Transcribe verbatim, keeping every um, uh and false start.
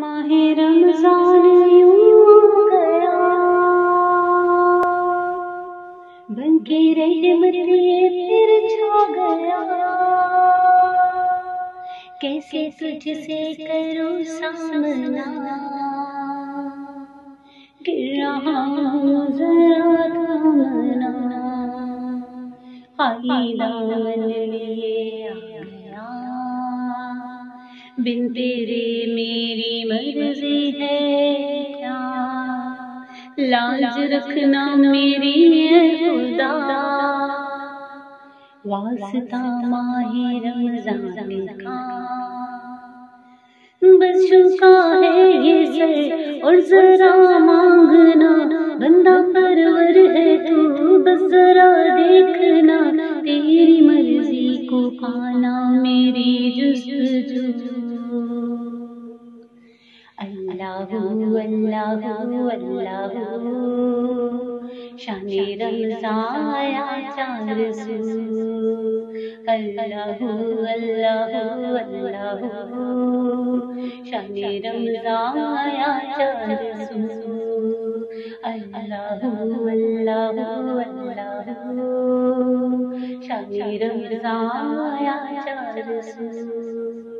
माहे रमजान यूं गया, बनके रहमत ये फिर छा गया। कैसे तुझसे करूं सामना, गिर रहा हूं जरा थामना। खाली दामन लिए आ गया, बिन तेरे मेरी मर्जी है क्या? लाज रखना मेरी है खुदा, वास्ता माहे रमजान का। बस झुका है ये सर और जरा मांगना, बंदा परवर है तू बस जरा देखना। तेरी मर्जी को पाना मेरी जुस्तजू। Allah Hoo, Allah Hoo, Allah Hoo, शाने रमज़ान आया चांद सू। Allah Hoo, Allah Hoo, Allah Hoo, शाने रमज़ान आया चांद सू। Allah Hoo, Allah Hoo, Allah Hoo, शाने रमज़ान आया चांद सू।